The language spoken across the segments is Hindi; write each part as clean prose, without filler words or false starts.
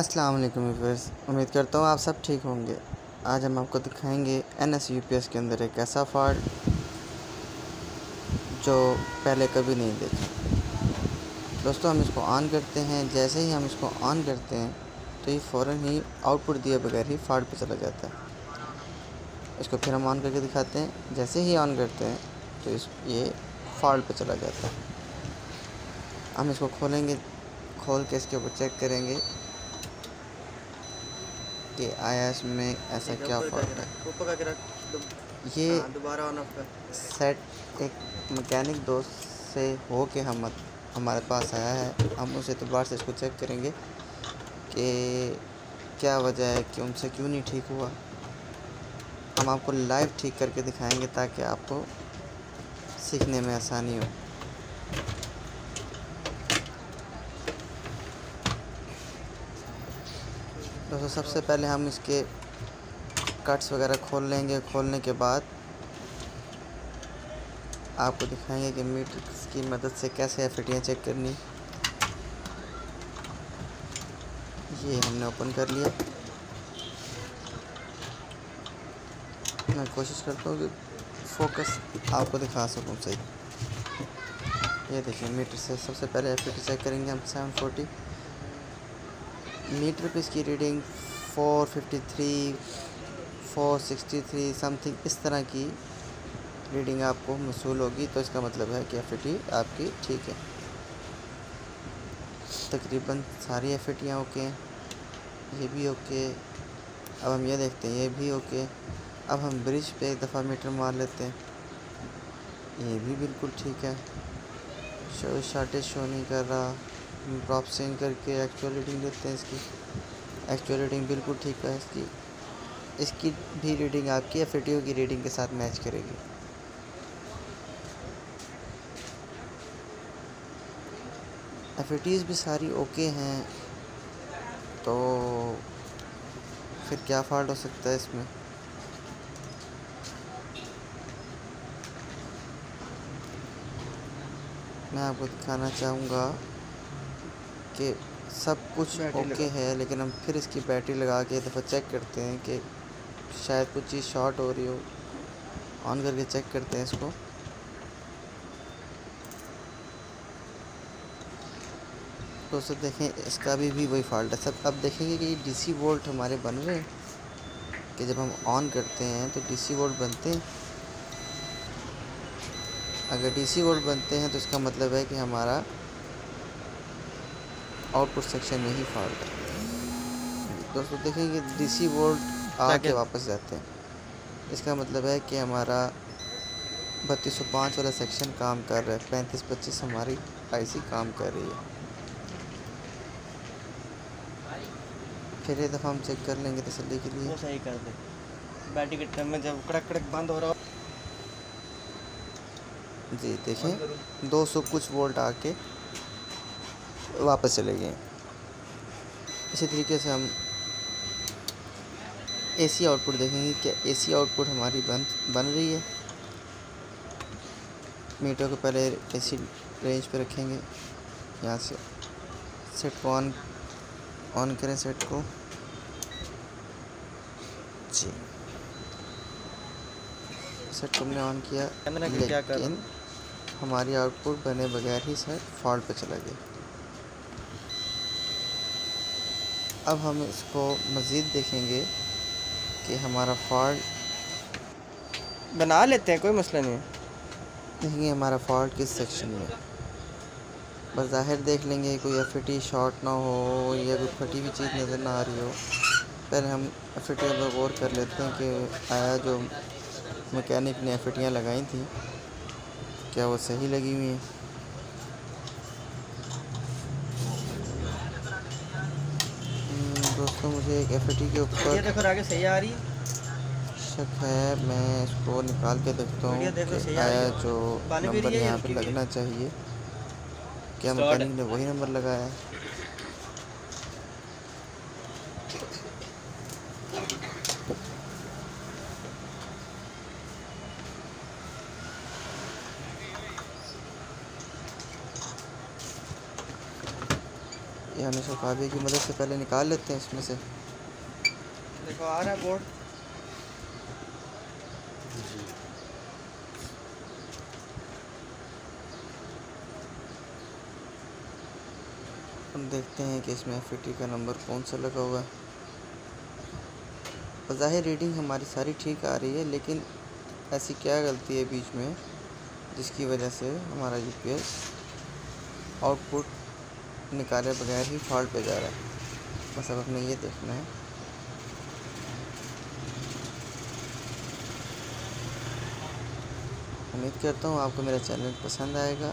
अस्सलाम वालेकुम व्यूअर्स, उम्मीद करता हूँ आप सब ठीक होंगे। आज हम आपको दिखाएंगे NSUPS के अंदर एक ऐसा फॉल्ट जो पहले कभी नहीं देखा। दोस्तों, हम इसको ऑन करते हैं। जैसे ही हम इसको ऑन करते हैं तो ये फ़ौरन ही आउटपुट दिए बगैर ही फॉल्ट पे चला जाता है। इसको फिर हम ऑन करके दिखाते हैं। जैसे ही ऑन करते हैं तो ये फॉल्ट पे चला जाता है। हम इसको खोलेंगे, खोल के इसके ऊपर चेक करेंगे कि आया इसमें ऐसा क्या फॉल्ट है। ये दोबारा ऑन ऑफ सेट एक मैकेनिक दोस्त से हो के हमारे पास आया है। हम उस एतबार से इसको चेक करेंगे कि क्या वजह है कि उनसे क्यों नहीं ठीक हुआ। हम आपको लाइव ठीक करके दिखाएंगे ताकि आपको सीखने में आसानी हो। दोस्तों, सबसे पहले हम इसके कट्स वगैरह खोल लेंगे। खोलने के बाद आपको दिखाएंगे कि मीट्रिक्स की मदद से कैसे एफटीएं चेक करनी। ये हमने ओपन कर लिया। मैं कोशिश करता हूँ कि फोकस आपको दिखा सकूँ सही। ये देखिए, मीटर से सबसे पहले एफटी चेक करेंगे हम। 740 मीटर पे इसकी रीडिंग 453, 463 समथिंग इस तरह की रीडिंग आपको मसूल होगी। तो इसका मतलब है कि एफटी आपकी ठीक है। तकरीबन सारी एफटीयाँ ओके हैं। ये भी ओके। अब हम ये देखते हैं, ये भी ओके। अब हम ब्रिज पे एक दफ़ा मीटर मार लेते हैं। ये भी बिल्कुल ठीक है। शो शार्टेज शो नहीं कर रहा। प्रॉप सेंड करके एक्चुअल रीडिंग देते हैं। इसकी एक्चुअल रीडिंग बिल्कुल ठीक है। इसकी भी रीडिंग आपकी एफटीओ की रीडिंग के साथ मैच करेगी। एफटीज़ भी सारी ओके हैं। तो फिर क्या फॉल्ट हो सकता है इसमें? मैं आपको दिखाना चाहूँगा कि सब कुछ ओके है, लेकिन हम फिर इसकी बैटरी लगा के एक दफ़ा चेक करते हैं कि शायद कुछ चीज़ शॉर्ट हो रही हो। ऑन करके चेक करते हैं इसको। तो सब देखें, इसका भी वही फॉल्ट है सब। अब देखेंगे कि DC वोल्ट हमारे बन रहे हैं कि जब हम ऑन करते हैं तो DC वोल्ट बनते हैं। अगर DC वोल्ट बनते हैं तो इसका मतलब है कि हमारा आउटपुट सेक्शन में ही फॉल्ट है। दोस्तों, देखेंगे DC वोल्ट आके वापस जाते हैं। इसका मतलब है कि हमारा 3205 वाला सेक्शन काम कर रहा है। 3525 हमारी IC काम कर रही है। फिर एक दफ़ा हम चेक कर लेंगे तसल्ली के लिए। सही कर दे बैटरी के टाइम में जब कड़क कड़क बंद हो रहा हो। जी देखें, 200 कुछ वोल्ट आके वापस चले गए। इसी तरीके से हम AC आउटपुट देखेंगे। क्या AC आउटपुट हमारी बन रही है? मीटर को पहले AC रेंज पे रखेंगे। यहाँ से सेट को ऑन करें सेट को। जी, सेट को हमने ऑन किया, लेकिन हमारी आउटपुट बने बगैर ही सेट फॉल्ट पे चला गया। अब हम इसको मज़ीद देखेंगे कि हमारा फॉल्ट बना लेते हैं, कोई मसला नहीं है। देखेंगे हमारा फॉल्ट किस सेक्शन में। बस ज़ाहिर देख लेंगे कोई एफटी शॉर्ट ना हो या कोई फटी हुई चीज़ नज़र ना आ रही हो। पहले हम एफटी पर गौर कर लेते हैं कि आया जो मैकेनिक ने एफटीयाँ लगाई थी क्या वो सही लगी हुई हैं। दोस्तों, मुझे एक एफटी के ऊपर देखो आगे सही आ रही शक है। मैं इसको निकाल के देखता हूँ कि आया जो नंबर यहाँ पे लगना चाहिए क्या मैकेनिक ने वही नंबर लगाया। ये हम इसको काबे की मदद से पहले निकाल लेते हैं इसमें से। देखो आ रहा है बोर्ड हम देखते हैं कि इसमें FET का नंबर कौन सा लगा हुआ है। बज़ाहिर रीडिंग हमारी सारी ठीक आ रही है, लेकिन ऐसी क्या गलती है बीच में जिसकी वजह से हमारा GPS आउटपुट निकाले बगैर ही फॉल्ट पे जा रहा है। बस अब हमें ये देखना है। उम्मीद करता हूँ आपको मेरा चैनल पसंद आएगा।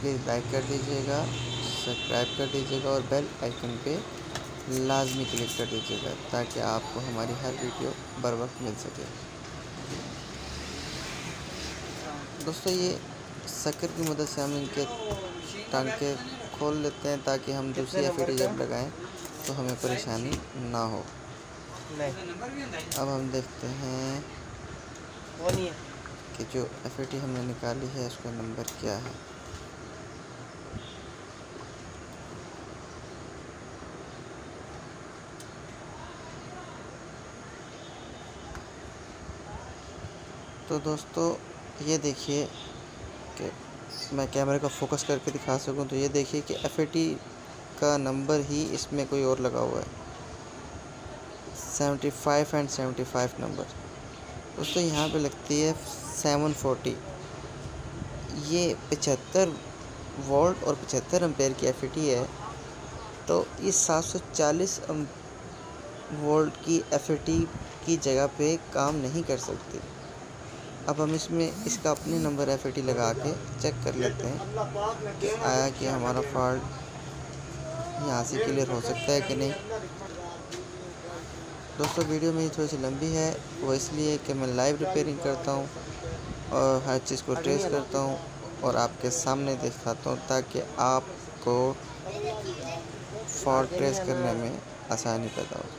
प्लीज़ लाइक कर दीजिएगा, सब्सक्राइब कर दीजिएगा और बेल आइकन पे लाजमी क्लिक कर दीजिएगा ताकि आपको हमारी हर वीडियो बर वक्त मिल सके। दोस्तों ये शक्कर की मदद से हम इनके टांके खोल लेते हैं ताकि हम दूसरी FET जब लगाएं तो हमें परेशानी ना हो। अब हम देखते हैं कि जो FET हमने निकाली है उसका नंबर क्या है। तो दोस्तों ये देखिए कि मैं कैमरे का फोकस करके दिखा सकूं तो ये देखिए कि FET का नंबर ही इसमें कोई और लगा हुआ है, 75 एंड 75 नंबर। दोस्तों यहाँ पे लगती है 740। ये 75 वोल्ट और 75 एम्पेयर की FET है, तो इस 740 वोल्ट की FET की जगह पे काम नहीं कर सकती। अब हम इसमें इसका अपने नंबर FET लगा के चेक कर लेते हैं कि आया कि हमारा फॉल्ट यहाँ से क्लियर हो सकता है कि नहीं। दोस्तों वीडियो मेरी थोड़ी सी लंबी है, वो इसलिए कि मैं लाइव रिपेयरिंग करता हूँ और हर चीज़ को ट्रेस करता हूँ और आपके सामने दिखाता हूँ ताकि आपको फॉल्ट ट्रेस करने में आसानी पैदा हो।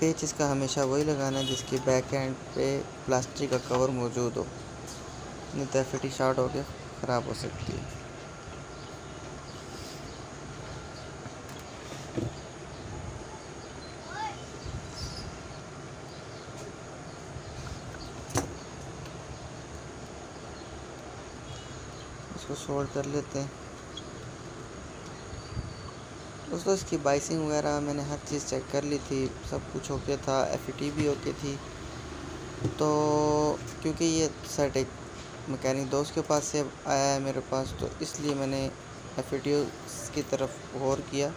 पेच इसका हमेशा वही लगाना है जिसकी बैक एंड पे प्लास्टिक का कवर मौजूद हो, नहीं तो FET शॉर्ट होकर ख़राब हो सकती है। इसको सोल्ड कर लेते हैं। दोस्तों इसकी बाइसिंग वगैरह मैंने हर चीज़ चेक कर ली थी, सब कुछ ओके था, FET भी ओके थी। तो क्योंकि ये सेट एक मैकेनिक दोस्त के पास से आया है मेरे पास, तो इसलिए मैंने FET की तरफ गौर किया,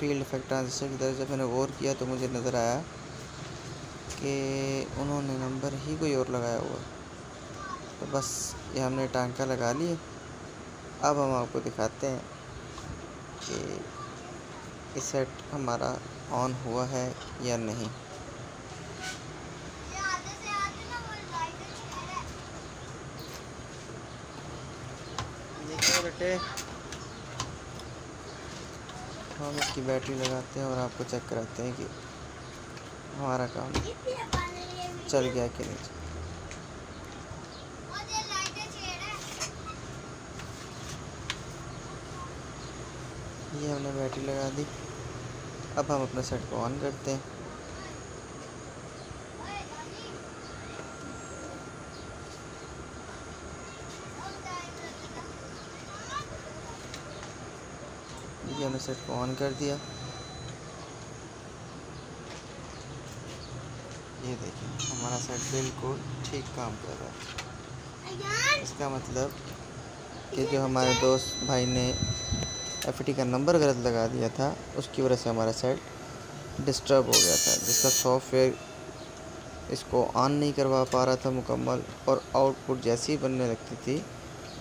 फील्ड इफेक्ट ट्रांजिस्टर की तरफ जब मैंने गौर किया तो मुझे नज़र आया कि उन्होंने नंबर ही कोई और लगाया हुआ। तो बस ये हमने टांका लगा लिए। अब हम आपको दिखाते हैं कि सेट हमारा ऑन हुआ है या नहीं। तो हम इसकी बैटरी लगाते हैं और आपको चेक कराते हैं कि हमारा काम चल गया कि नहीं। ये हमने बैटरी लगा दी। अब हम अपना सेट को ऑन करते हैं। ये हमने सेट को ऑन कर दिया। ये देखिए हमारा सेट बिल्कुल ठीक काम कर रहा है। इसका मतलब कि जो हमारे दोस्त भाई ने FET का नंबर गलत लगा दिया था, उसकी वजह से हमारा सेट डिस्टर्ब हो गया था, जिसका सॉफ्टवेयर इसको ऑन नहीं करवा पा रहा था मुकम्मल, और आउटपुट जैसी बनने लगती थी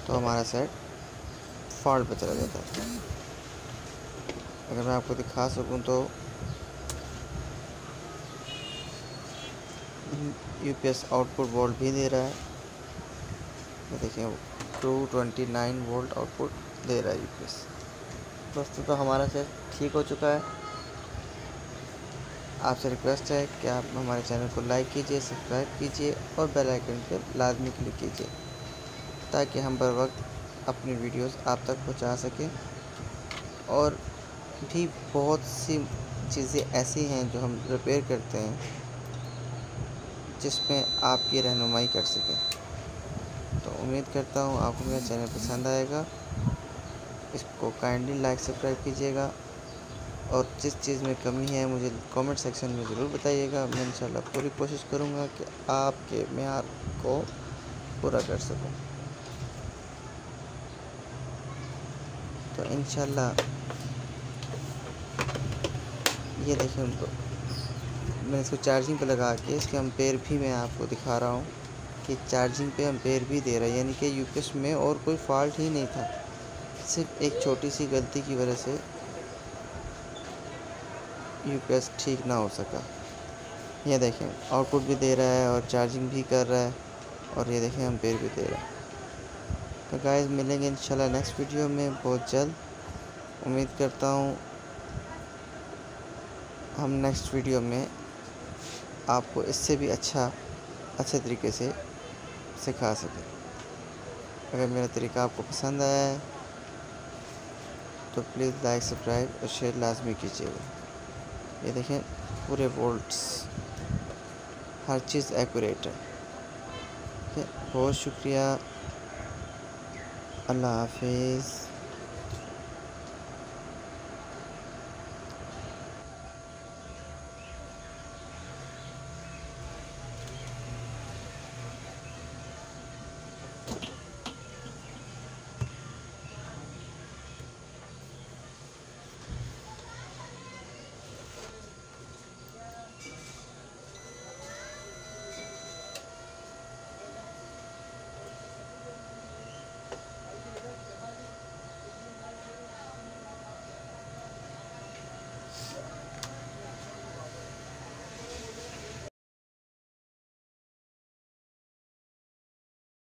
तो हमारा सेट फॉल्ट पर चला जाता था। अगर मैं आपको दिखा सकूं तो UPS आउटपुट वोल्ट भी दे रहा है। देखिए 229 वोल्ट आउटपुट दे रहा है UPS। दोस्तों तो हमारा चैनल ठीक हो चुका है। आपसे रिक्वेस्ट है कि आप हमारे चैनल को लाइक कीजिए, सब्सक्राइब कीजिए और बेल आइकन पर लाजमी क्लिक कीजिए ताकि हम बर वक्त अपनी वीडियोस आप तक पहुंचा सकें। और भी बहुत सी चीज़ें ऐसी हैं जो हम रिपेयर करते हैं जिसमें आपकी रहनुमाई कर सकें। तो उम्मीद करता हूं आपको मेरा चैनल पसंद आएगा। इसको काइंडली लाइक सब्सक्राइब कीजिएगा और जिस चीज़ में कमी है मुझे कमेंट सेक्शन में ज़रूर बताइएगा। मैं इंशाल्लाह पूरी कोशिश करूँगा कि आपके मेयार को पूरा कर सकूँ। तो इंशाल्लाह ये देखिए उनको मैं इसको चार्जिंग पे लगा के इसके एम्पेयर भी मैं आपको दिखा रहा हूँ कि चार्जिंग पे एम्पेयर भी दे रहा है, यानी कि यूपीएस में और कोई फॉल्ट ही नहीं था, सिर्फ एक छोटी सी गलती की वजह से यूपीएस ठीक ना हो सका। ये देखें आउटपुट भी दे रहा है और चार्जिंग भी कर रहा है और ये देखें एम्पेयर भी दे रहा है। तो गाइस मिलेंगे इंशाल्लाह नेक्स्ट वीडियो में बहुत जल्द। उम्मीद करता हूँ हम नेक्स्ट वीडियो में आपको इससे भी अच्छे तरीके से सिखा सकें। अगर मेरा तरीका आपको पसंद आया है तो प्लीज़ लाइक सब्सक्राइब और शेयर लाजमी कीजिएगा। ये देखें पूरे वोल्ट्स हर चीज़ एक्यूरेट है। बहुत शुक्रिया, अल्लाह हाफिज़।